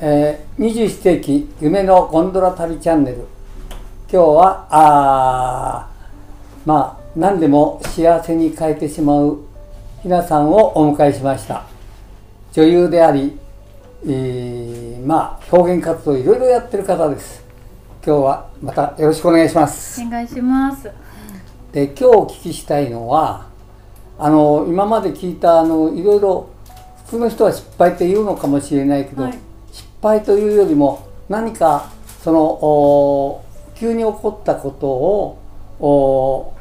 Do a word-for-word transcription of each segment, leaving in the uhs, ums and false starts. えー、にじゅういっ世紀夢のゴンドラ旅チャンネル、今日はあまあ何でも幸せに変えてしまうひなさんをお迎えしました。女優であり、えー、まあ表現活動いろいろやってる方です。今日はまたよろしくお願いします。お願いします。で、今日お聞きしたいのは、あの今まで聞いたあのいろいろ普通の人は失敗って言うのかもしれないけど、はい、失敗というよりも何かその急に起こったことを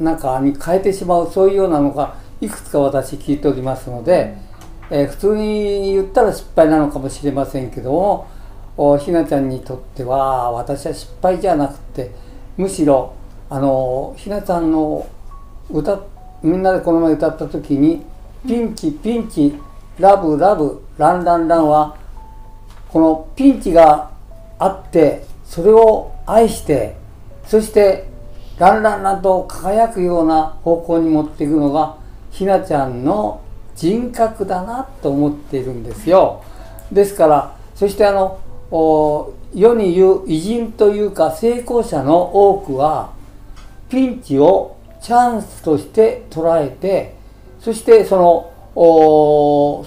何かに変えてしまう、そういうようなのがいくつか私聞いておりますので、うん、えー、普通に言ったら失敗なのかもしれませんけども、ひなちゃんにとっては私は失敗じゃなくて、むしろあのひなちゃんの歌、みんなでこの前歌った時に「ピンチピンチラブラブランランラン」は、このピンチがあってそれを愛して、そしてランランランと輝くような方向に持っていくのがひなちゃんの人格だなと思っているんですよ。ですから、そしてあの世に言う偉人というか成功者の多くはピンチをチャンスとして捉えて、そしてその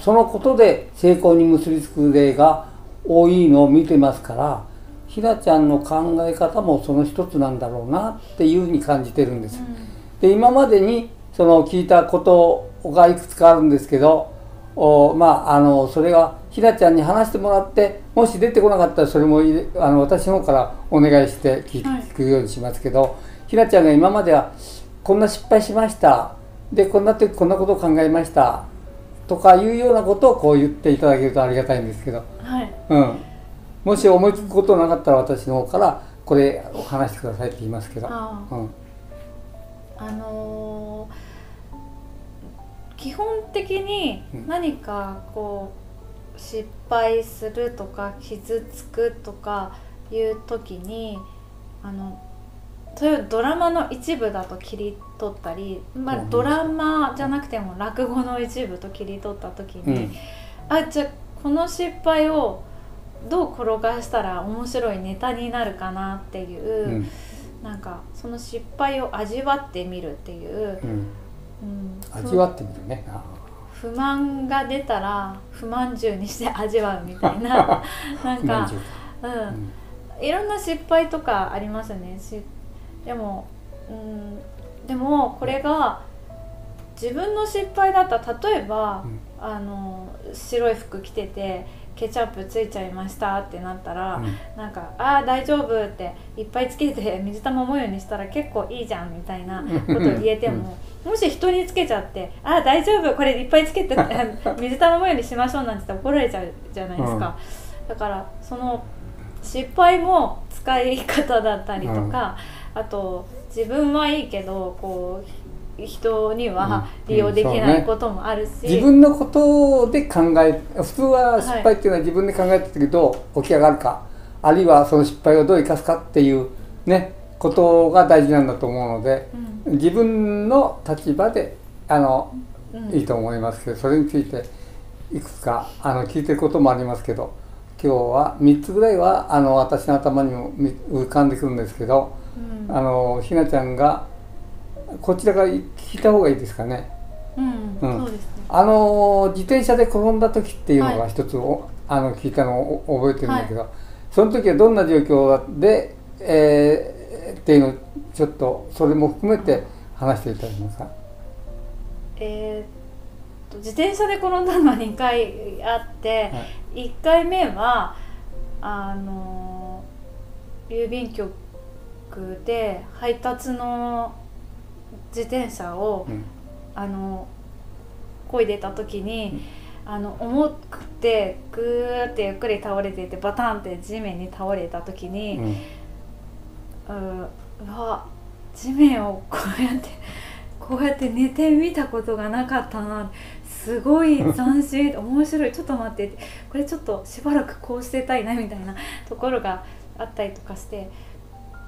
そのことで成功に結びつく例が多いのを見てますから、ひなちゃんの考え方もその一つなんだろうなっていうふうに感じてるんです。うん、で、今までにその聞いたことがいくつかあるんですけど、おまああのそれがひなちゃんに話してもらって、もし出てこなかったらそれもあの私の方からお願いして聞、はい、聞くようにしますけど、ひなちゃんが今まではこんな失敗しました、でこんな時こんなことを考えましたとかいうようなことをこう言っていただけるとありがたいんですけど、はい、うん、もし思いつくことなかったら私の方からこれを話してくださいって言いますけど、あー、うん、あのー、基本的に何かこう失敗するとか傷つくとかいう時に、あのそういうドラマの一部だと切り取ったり、まあ、ドラマじゃなくても落語の一部と切り取った時に、うん、あ、じゃあこの失敗をどう転がしたら面白いネタになるかなっていう、うん、なんかその失敗を味わってみるっていう、味わってみるね。不満が出たら不満中にして味わうみたいななんか、うん、いろんな失敗とかありますね。でも、うん、でもこれが自分の失敗だったら、例えば、うん、あの白い服着ててケチャップついちゃいましたってなったら、うん、なんか「ああ大丈夫」っていっぱいつけて水玉模様にしたら結構いいじゃんみたいなこと言えても、うん、もし人につけちゃって「ああ大丈夫これいっぱいつけて水玉模様にしましょう」なんて言って怒られちゃうじゃないですか。うん、だからその失敗も使い方だったりとか、うん、あと自分はいいけどこう人には利用できないこともあるし、うんうんね、自分のことで考え、普通は失敗っていうのは自分で考えてるけど、はい、起き上がるか、あるいはその失敗をどう生かすかっていうねことが大事なんだと思うので、うん、自分の立場であの、うん、いいと思いますけど、それについていくつかあの聞いてることもありますけど。今日はみっつぐらいはあの私の頭にも浮かんでくるんですけど、うん、あのひなちゃんがこちらから聞いた方がいいですかね。あの自転車で転んだ時っていうのが一つ、はい、あの聞いたのを覚えてるんだけど、はい、その時はどんな状況で、えー、っていうのをちょっとそれも含めて話していただけますか。えー自転車で転んだのはにかいあって、はい、いっかいめはあの郵便局で配達の自転車を、うん、あの漕いでた時に、うん、あの重くてグーってゆっくり倒れていてバタンって地面に倒れた時に、うん、うわ地面をこうやってこうやって寝てみたことがなかったな、すごい斬新面白い、ちょっと待って、これちょっとしばらくこうしてたいなみたいなところがあったりとかして、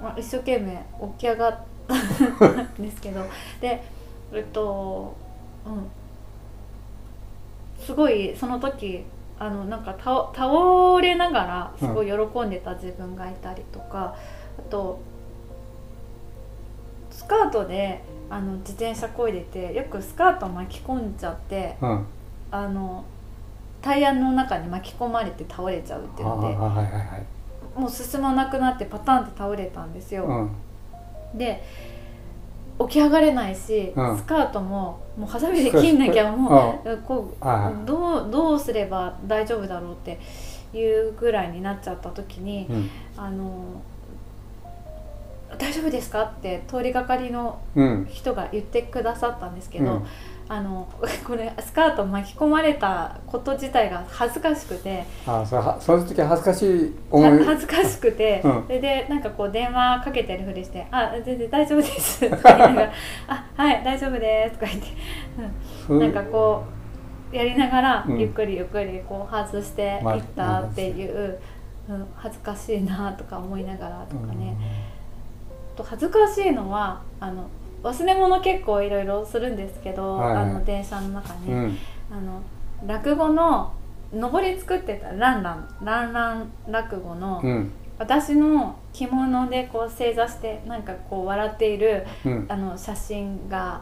まあ、一生懸命起き上がったんですけど、でえっと、うん、すごいその時あのなんか 倒, 倒れながらすごい喜んでた自分がいたりとか、うん、あとスカートであの自転車こいでてよくスカート巻き込んじゃって、うん、あのタイヤの中に巻き込まれて倒れちゃうっていうので、はいはいはい、もう進まなくなってパタンって倒れたんですよ、うん、で起き上がれないし、うん、スカートももうハサミで切んなきゃもう、うん、こう、はいはい、どう、どうすれば大丈夫だろうっていうぐらいになっちゃった時に、うん、あの大丈夫ですかって通りがかりの人が言ってくださったんですけど、うん、あのこれスカート巻き込まれたこと自体が恥ずかしくて、あ、それはその時恥ずかしい思い恥ずかしくて、うん、それでなんかこう電話かけてるふりして「あ全然大丈夫です」とか言いながら「あはい大丈夫です」とか言って、うん、なんかこうやりながらゆっくりゆっくりこう外していったっていう、うんうん、恥ずかしいなとか思いながらとかね。うんと恥ずかしいのはあの忘れ物結構いろいろするんですけど、はいはい、あの電車の中に、うん、あの落語の上り作ってたランランランラン落語の、うん、私の着物でこう正座してなんかこう笑っている、うん、あの写真が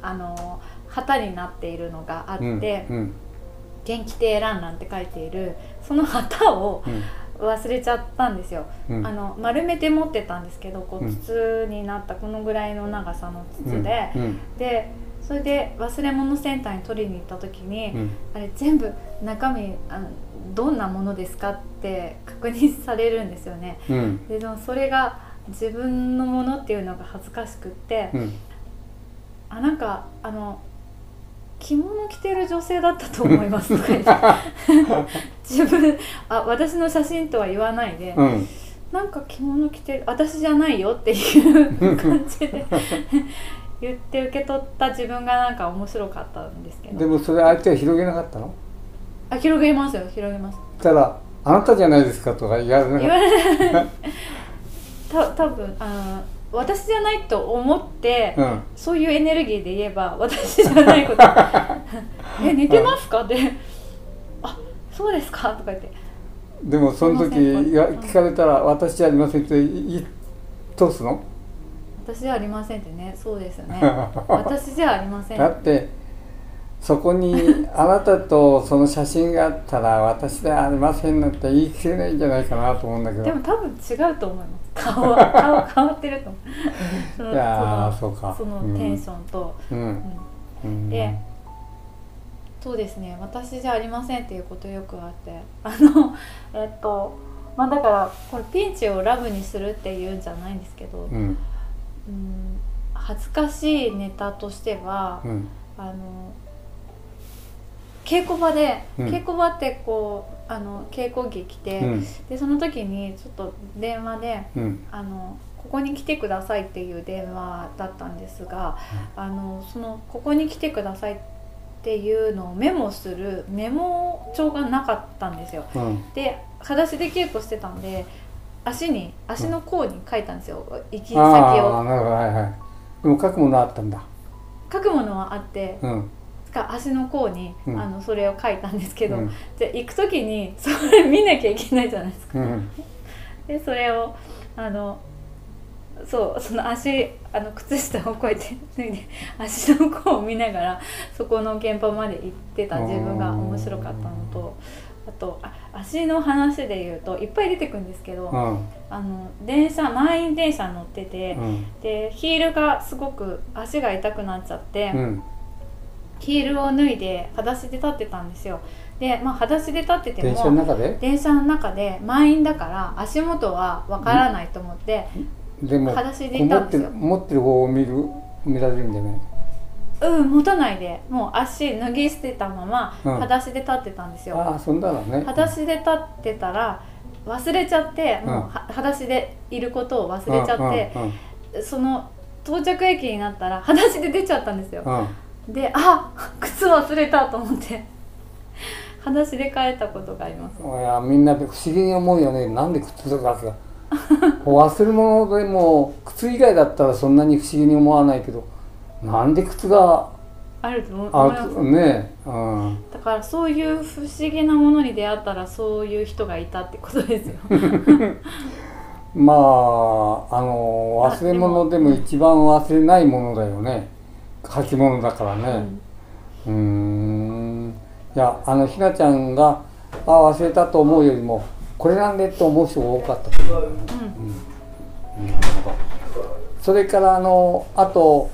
あの旗になっているのがあって、うんうん、元気亭ランランって書いているその旗を、うん忘れちゃったんですよ、うん、あの丸めて持ってたんですけどこう筒になったこのぐらいの長さの筒で、うんうん、でそれで忘れ物センターに取りに行った時に、うん、あれ全部中身あのどんなものですかって確認されるんですよね、うん、でそれが自分のものっていうのが恥ずかしくって、うん、あなんかあの着物着てる女性だったと思いますとか言って自分あ私の写真とは言わないで、うん、なんか着物着てる私じゃないよっていう感じで言って受け取った自分がなんか面白かったんですけど、でもそれ相手は広げなかったの？あ広げますよ広げます。ただあなたじゃないですかとか言われなかった た, 多分あ私じゃないと思って、うん、そういうエネルギーで言えば私じゃないことえ似てますかってあそうですかとか言って、でもその時聞かれたら、うん、私じゃありませんって言い通すの？私じゃありませんってね、そうですよね私じゃありませんだってそこにあなたとその写真があったら私ではありませんなんて言い切れないんじゃないかなと思うんだけど、でも多分違うと思います顔は顔変わってると思うそのいやそ の, そうかそのテンションと、うんうん、でそうですね私じゃありませんっていうことよくあってあのえっとまあだからこれピンチをラブにするっていうんじゃないんですけど、うんうん、恥ずかしいネタとしては、うん、あの稽古場で、うん、稽古場ってこうあの稽古着着て、うん、でその時にちょっと電話で、うん、あのここに来てくださいっていう電話だったんですが、うん、あのそのここに来てくださいっていうのをメモするメモ帳がなかったんですよ、うん、で裸足で稽古してたんで足に足の甲に書いたんですよ、うん、行き先を。あ、はいはい、でも書くものあったんだ。書くものはあって、うん足の甲に、うん、あのそれを書いたんですけど、うん、じゃ行く時にそれ見なきゃいけないじゃないですか、うん、でそれをあのそうその足あの靴下をこうやって脱いで足の甲を見ながらそこの現場まで行ってた自分が面白かったのと、あとあ足の話で言うといっぱい出てくるんですけど、うん、あの電車満員電車乗ってて、うん、でヒールがすごく足が痛くなっちゃって。うんヒールを脱いで裸足で立ってたんですよ。で、まあ裸足で立ってても電車の中で電車の中で満員だから足元はわからないと思って裸足でいたんですよ。持ってる方を見る見られるんじゃない？うん持たないでもう足脱ぎ捨てたまま裸足で立ってたんですよ。うん、あそんなのね。裸足で立ってたら忘れちゃって、うん、もう裸足でいることを忘れちゃって、うんうんうん、その到着駅になったら裸足で出ちゃったんですよ。うんで、あ、靴忘れたと思って裸足で帰ったことがあります。いや、みんな不思議に思うよね。なんで靴とかさ忘れ物でも靴以外だったらそんなに不思議に思わないけど、なんで靴があると思うね。うん、だからそういう不思議なものに出会ったらそういう人がいたってことですよ。まあ、あの忘れ物でも一番忘れないものだよね、書き物だからね。うん、うーん、いや、あのひなちゃんがあ忘れたと思うよりもこれなんでと思う人が多かったと思う。うん、なるほど。それからあのあと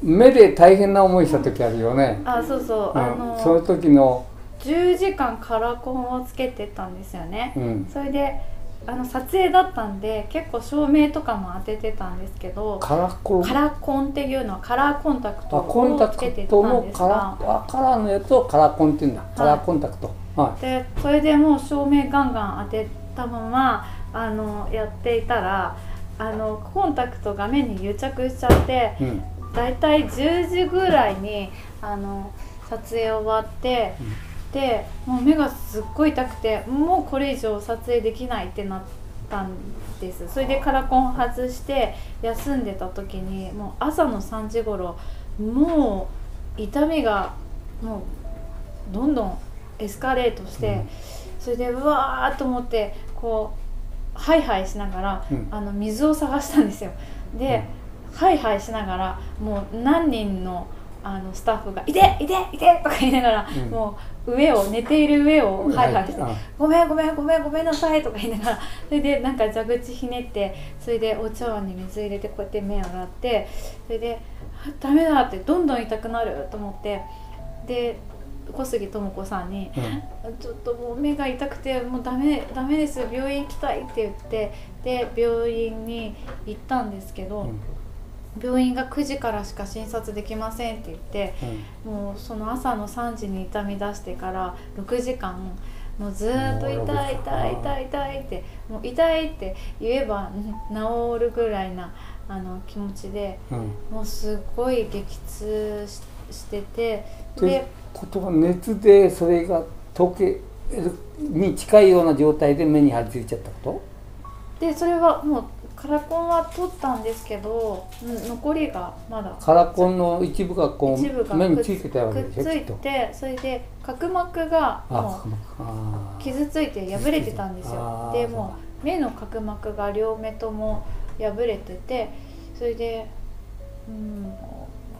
目で大変な思いした時あるよね。あ、そうそう、うん、あのその時のじゅうじかんカラコンをつけてたんですよね。うん、それであの撮影だったんで結構照明とかも当ててたんですけど、カラコンカラコンっていうのはカラーコンタクトをつけてたんですが、カラーのやつをカラコンっていうんだ、はい、カラーコンタクト、はい、でそれでもう照明ガンガン当てたままあのやっていたらあのコンタクトが目に癒着しちゃって、うん、だいたいじゅうじぐらいにあの撮影終わって、うん、でもう目がすっごい痛くてもうこれ以上撮影できないってなったんです。それでカラコン外して休んでた時にもう朝のさんじごろもう痛みがもうどんどんエスカレートして、うん、それでうわーっと思ってこうハイハイしながら、うん、あの水を探したんですよ。で、うん、ハイハイしながらもう何人の、 あのスタッフが「いていていて!」とか言いながら、うん、もう上を寝ている上をハイハイして「ごめんごめんごめんごめんなさい」とか言いながら、それでなんか蛇口ひねって、それでお茶碗に水入れてこうやって目を洗って、それで「ダメだ」ってどんどん痛くなると思って、で小杉智子さんに、うん、ちょっともう目が痛くてもうダメダメです病院行きたいって言って、で病院に行ったんですけど、うん、病院がくじからしか診察できませんって言って、うん、もうその朝のさんじに痛み出してからろくじかんもうずーっと痛い痛い痛い痛いってもう痛いって言えば治るぐらいなあの気持ちで、うん、もうすごい激痛し、してて。でことは熱でそれが溶けるに近いような状態で目に張り付いちゃったことで、それはもうカラコンは取ったんですけど、うん、残りがまだカラコンの一部がこう目についてたわけでしょ。くっついて、それで角膜がもう傷ついて破れてたんですよ。でもう目の角膜が両目とも破れてて、それでうん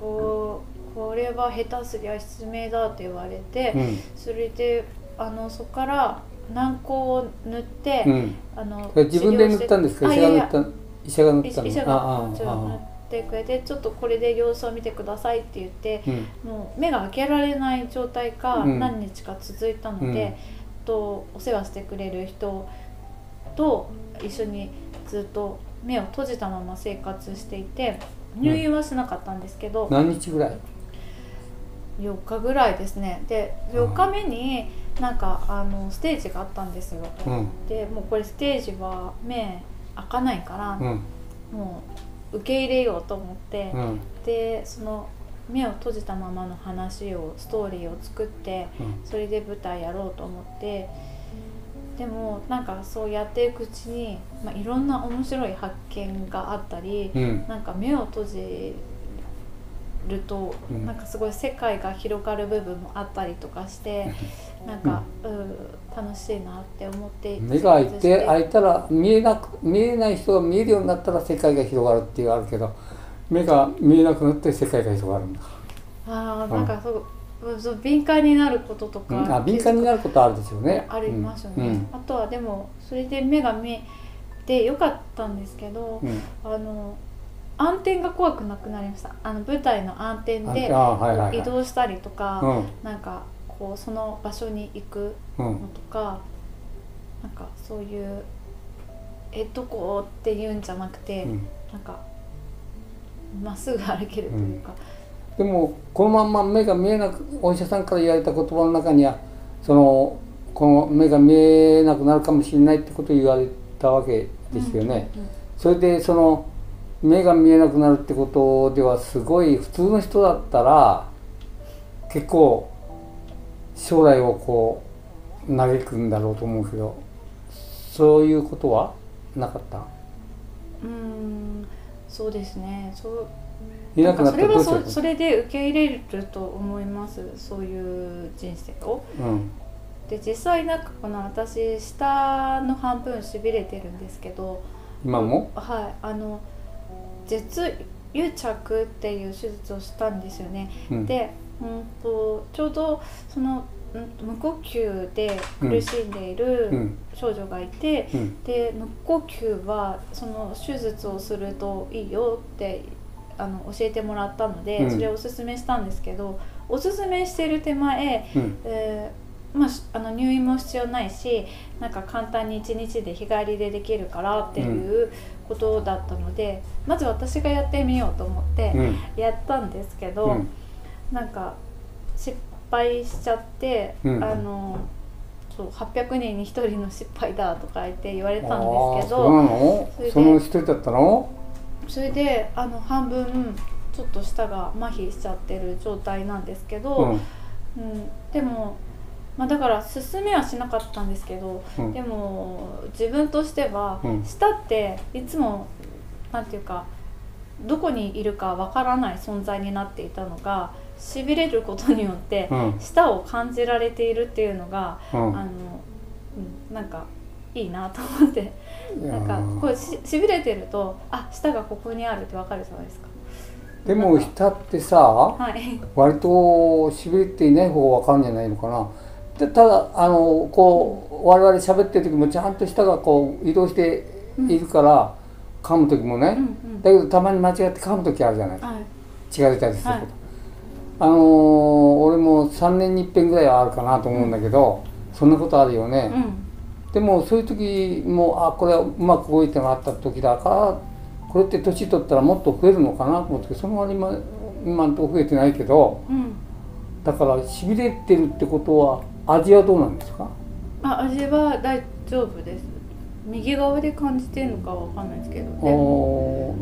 こう。これは下手すりゃ失明だって言われて、うん、それであのそこから軟膏を塗って、うん、あの自分で塗ったんですか？医者が塗ったの？医者が塗ったの？医者が塗ってくれて、ちょっとこれで様子を見てくださいって言って、うん、もう目が開けられない状態が何日か続いたので、うん、とお世話してくれる人と一緒にずっと目を閉じたまま生活していて、入院はしなかったんですけど、うん、何日ぐらい？よっかぐらいですね。でよっかめになんかあのステージがあったんですよ。うん、でもうこれステージは目開かないから、うん、もう受け入れようと思って、うん、でその目を閉じたままの話をストーリーを作って、うん、それで舞台やろうと思って。でもなんかそうやっていくうちに、まあ、いろんな面白い発見があったり、うん、なんか目を閉じると、うん、なんかすごい世界が広がる部分もあったりとかして、なんか、うん、楽しいなって思って。目が開いて開いたら見えなく見えない人が見えるようになったら世界が広がるっていうあるけど、目が見えなくなって世界が広がるんだ。ああ、なんかそう。そう敏感になることとか、うん、あ敏感になることあるですよね。ありますよね。うんうん、あとはでもそれで目が見えてよかったんですけど、うん、あの暗転が怖くなくなりました。あの舞台の暗転で移動したりとか、うん、なんかこうその場所に行くのとか、うん、なんかそういう「えどこ?」って言うんじゃなくて、うん、なんかまっすぐ歩けるというか。うん、でもこのまんま目が見えなくお医者さんから言われた言葉の中にはそのこの目が見えなくなるかもしれないってことを言われたわけですよね。それでその目が見えなくなるってことではすごい普通の人だったら結構将来をこう嘆くんだろうと思うけど、そういうことはなかった？うーん、そうですね。そうなくなったらどうしようかな。それは そ, それで受け入れると思います、そういう人生を。うん、で実際なんかこの私下の半分しびれてるんですけど、今もはい、あの舌癒着っていう手術をしたんですよね。うん、で、うんとちょうどその無呼吸で苦しんでいる少女がいて、うんうん、で無呼吸はその手術をするといいよってあの教えてもらったので、それをおすすめしたんですけど、うん、おすすめしてる手前、うんえーまあ、あの入院も必要ないし、なんか簡単にいちにちで日帰りでできるからっていうことだったので、うん、まず私がやってみようと思ってやったんですけど、うん、なんか失敗失敗しちゃって、うん、あのそうはっぴゃくにんにひとりの失敗だとか言って言われたんですけど、それでそのひとりだったの？それであの半分ちょっと舌が麻痺しちゃってる状態なんですけど、うんうん、でも、まあ、だから勧めはしなかったんですけど、うん、でも自分としては、うん、舌っていつもなんていうかどこにいるかわからない存在になっていたのが。しびれることによって舌を感じられているっていうのが、うん、あのなんかいいなと思って、なんかこう し, しびれてるとあ舌がここにあるってわかるじゃないですか。でも舌ってさ、はい、割としびれていない方がわかるんじゃないのかな。でただあのこう我々喋ってる時もちゃんと舌がこう移動しているから、うん、噛む時もね、うんうん、だけどたまに間違って噛む時あるじゃない、はい、血が出たりすること。はい、あのー、俺もさんねんにいっぺんぐらいはあるかなと思うんだけど、うん、そんなことあるよね。うん、でもそういう時もあこれはうまく動いてもあった時だからこれって年取ったらもっと増えるのかなと思って、その割に今のとこ増えてないけど、うん、だからしびれてるってことは味はどうなんですか？あ味は大丈夫です。右側で感じてるのかは分かんないですけどね。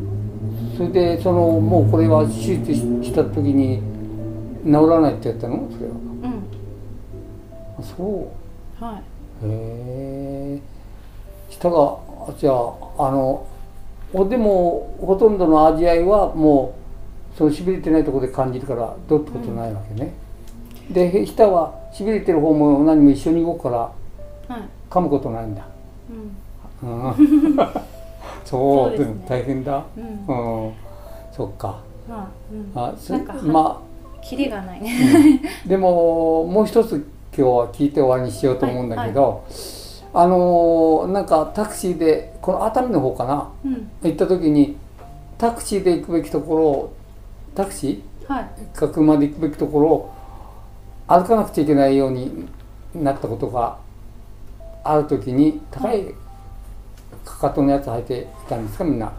それでそのもうこれは手術した時に治らないってやったの？それは。うん。あ、そう。はい。へえ。舌がじゃああのでもほとんどの味合いはもうそのしびれてないところで感じるからどうってことないわけね。うん、で舌はしびれてる方も何も一緒に動くから噛むことないんだ。はい、うん。うん、そう。そうですね、大変だ。うん。うん、そっか。まあ、うん、まあ。キリがないね、うん、でももう一つ今日は聞いて終わりにしようと思うんだけど、はいはい、あのなんかタクシーでこの熱海の方かな、うん、行った時にタクシーで行くべきところをタクシー、はい、か車で行くべきところを歩かなくちゃいけないようになったことがある時に高いかかとのやつ履いていたんですかみんな。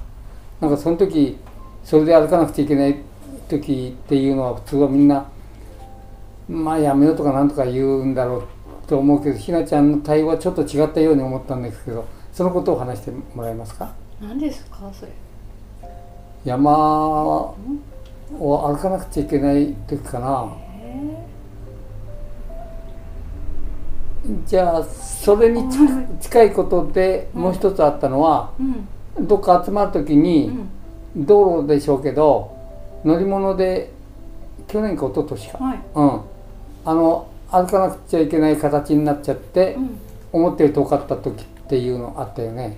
なんかその時それで歩かなくちゃいけない時っていうのは普通はみんなまあやめようとかなんとか言うんだろうと思うけど、ひなちゃんの対応はちょっと違ったように思ったんですけど、そのことを話してもらえますか？何ですかそれ？山を歩かなくちゃいけない時かな。じゃあそれに近いことでもう一つあったのは、うん、どっか集まる時に、うん、道路でしょうけど乗り物で去年か一昨年か、はい、うん、あの歩かなくちゃいけない形になっちゃって、うん、思ったより遠かった時っていうのあったよね。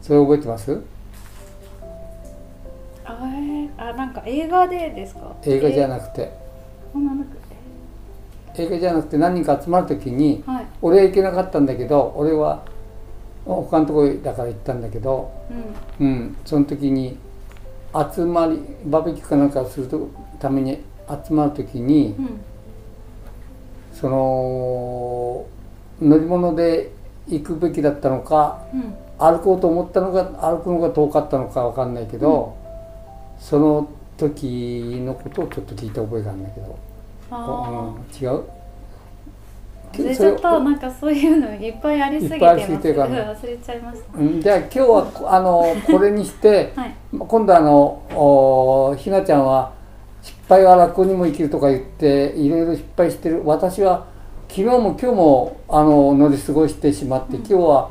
それ覚えてます？ああなんか映画でですか？映画じゃなくて、映画じゃなくて何人か集まる時に、はい、俺は行けなかったんだけど俺は他のところだから行ったんだけど、うん、うん、その時に。集まりバーベキューかなんかをするために集まるときに、うん、その乗り物で行くべきだったのか、うん、歩こうと思ったのが歩くのが遠かったのかわかんないけど、うん、その時のことをちょっと聞いた覚えがあるんだけど、うん、違うちょっとなんかそういうのいっぱいありすぎてます。忘れちゃいました。うん、じゃあ今日はあのこれにして、はい、今度あのひなちゃんは失敗は楽にも生きるとか言っていろいろ失敗してる。私は昨日も今日もあの乗り過ごしてしまって、うん、今日は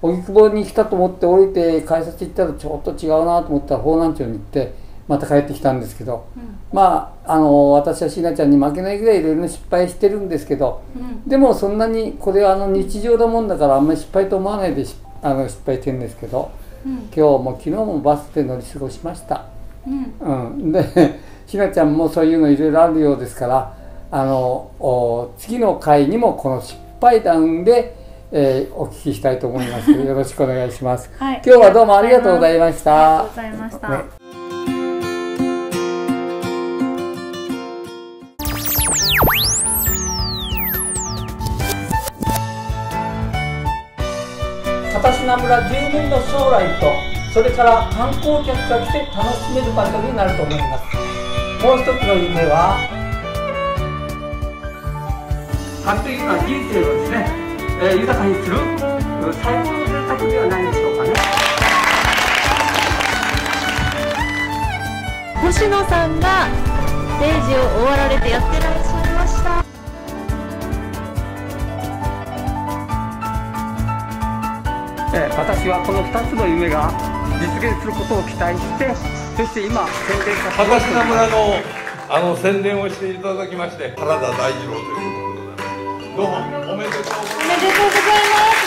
荻窪に来たと思って降りて改札行ったらちょっと違うなと思ったら方南町に行ってまた帰ってきたんですけど、うん、まああの私は椎名ちゃんに負けないぐらいいろいろ失敗してるんですけど、うん、でもそんなにこれはあの日常のもんだからあんまり失敗と思わないであの失敗してるんですけど、うん、今日も昨日もバスで乗り過ごしました。うんうん、で椎名ちゃんもそういうのいろいろあるようですからあの次の回にもこの失敗談で、えー、お聞きしたいと思います。よろしくお願いします、はい、今日はどうもありがとうございました。ありがとうございました、ね。片品村住民の将来と、それから観光客が来て楽しめる場所になると思います。もう一つの夢は完璧な人生をですね、えー、豊かにする最高の選択ではないでしょうかね。星野さんがステージを終わられてやってらっしゃいました。私はこのふたつの夢が実現することを期待して、そして今宣伝させていただきます。片品村のあの宣伝をしていただきまして、原田大二郎ということでございます。どうもおめでとうございます。おめでとうございます。